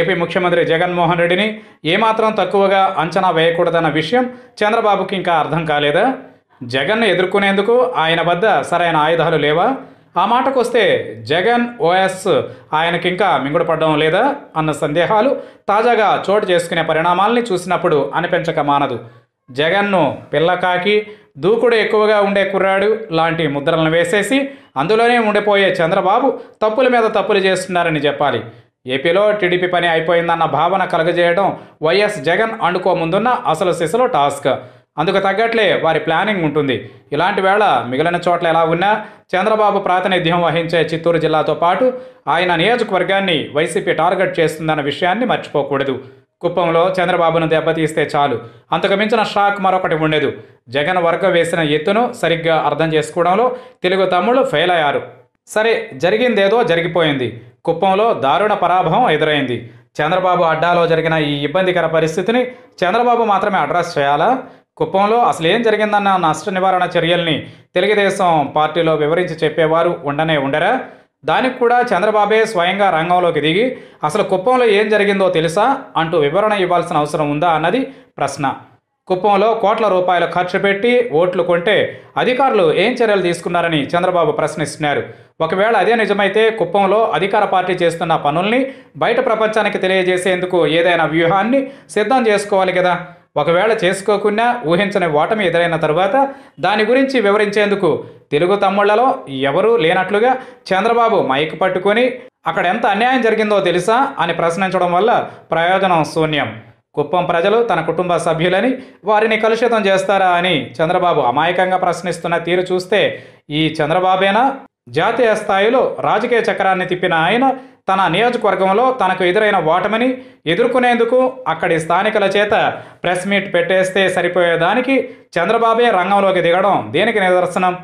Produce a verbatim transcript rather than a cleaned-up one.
AP ముఖ్యమంత్రి జగన్మోహన్ రెడ్డిని ఏమాత్రం తక్కువగా అంచనా వేయకూడదన్న విషయం చంద్రబాబుకి ఇంకా అర్థం కాలేదా? జగన్ను ఎదుర్కొనేందుకు ఆయన వద్ద సరైన ఆయుధాలు లేవా? ఆ మాటకు వస్తే జగన్ ఓఎస్ ఆయనకింకా మింగుడుపడడం లేదా అన్న సందేహాలు తాజాగా చోటు చేసుకునే పరిణామాలని చూసినప్పుడు అనిపించక మానదు. జగన్ను పిల్లకాకి దూకుడు ఎక్కువగా ఉండే కుర్రాడు లాంటి ముద్రలను వేసేసి అందులోనే ఉండిపోయే చంద్రబాబు తప్పుల మీద తప్పులు చేస్తున్నారని చెప్పాలి. ఏపీలో టీడీపీ పని అయిపోయిందన్న భావన కలుగజేయడం వైఎస్ జగన్ అండుకోముందున్న అసలు సిసలు టాస్క్. అందుకు తగ్గట్లే వారి ప్లానింగ్ ఉంటుంది. ఇలాంటి వేళ మిగిలిన చోట్ల ఎలా ఉన్నా చంద్రబాబు ప్రాతినిధ్యం వహించే చిత్తూరు జిల్లాతో పాటు ఆయన నియోజకవర్గాన్ని వైసీపీ టార్గెట్ చేస్తుందన్న విషయాన్ని మర్చిపోకూడదు. కుప్పంలో చంద్రబాబును దెబ్బతీస్తే చాలు, అంతకు మించిన షాక్ మరొకటి ఉండదు. జగన్ వర్గం వేసిన ఎత్తును సరిగ్గా అర్థం చేసుకోవడంలో తెలుగు తమ్ముళ్ళు ఫెయిల్ అయ్యారు. సరే, జరిగిందేదో జరిగిపోయింది. కుప్పంలో దారుణ పరాభవం ఎదురైంది. చంద్రబాబు అడ్డాలో జరిగిన ఈ ఇబ్బందికర పరిస్థితిని చంద్రబాబు మాత్రమే అడ్రస్ చేయాలా? కుప్పంలో అసలు ఏం జరిగిందన్న నష్ట నివారణ చర్యల్ని తెలుగుదేశం పార్టీలో వివరించి చెప్పేవారు ఉండనే ఉండరా? దానికి కూడా చంద్రబాబే స్వయంగా రంగంలోకి దిగి అసలు కుప్పంలో ఏం జరిగిందో తెలుసా అంటూ వివరణ ఇవ్వాల్సిన అవసరం ఉందా అన్నది ప్రశ్న. కుప్పంలో కోట్ల రూపాయలు ఖర్చు పెట్టి ఓట్లు కొంటే అధికారులు ఏం చర్యలు తీసుకున్నారని చంద్రబాబు ప్రశ్నిస్తున్నారు. ఒకవేళ అదే నిజమైతే కుప్పంలో అధికార పార్టీ చేస్తున్న పనుల్ని బయట ప్రపంచానికి తెలియజేసేందుకు ఏదైనా వ్యూహాన్ని సిద్ధం చేసుకోవాలి కదా. ఒకవేళ చేసుకోకుండా ఊహించని ఓటమి ఎదురైన తర్వాత దాని గురించి వివరించేందుకు తెలుగు తమ్ముళ్లలో ఎవరూ లేనట్లుగా చంద్రబాబు మైక్ పట్టుకొని అక్కడ ఎంత అన్యాయం జరిగిందో తెలుసా అని ప్రశ్నించడం వల్ల ప్రయోజనం శూన్యం. కుప్పం ప్రజలు తన కుటుంబ సభ్యులని వారిని కలుషితం చేస్తారా అని చంద్రబాబు అమాయకంగా ప్రశ్నిస్తున్న తీరు చూస్తే ఈ చంద్రబాబేనా? జాతీయ స్థాయిలో రాజకీయ చక్రాన్ని తిప్పిన ఆయన తన నియోజకవర్గంలో తనకు ఎదురైన ఓటమిని ఎదుర్కొనేందుకు అక్కడి స్థానికుల చేత ప్రెస్ మీట్ పెట్టేస్తే సరిపోయేదానికి చంద్రబాబే రంగంలోకి దిగడం దేనికి నిదర్శనం?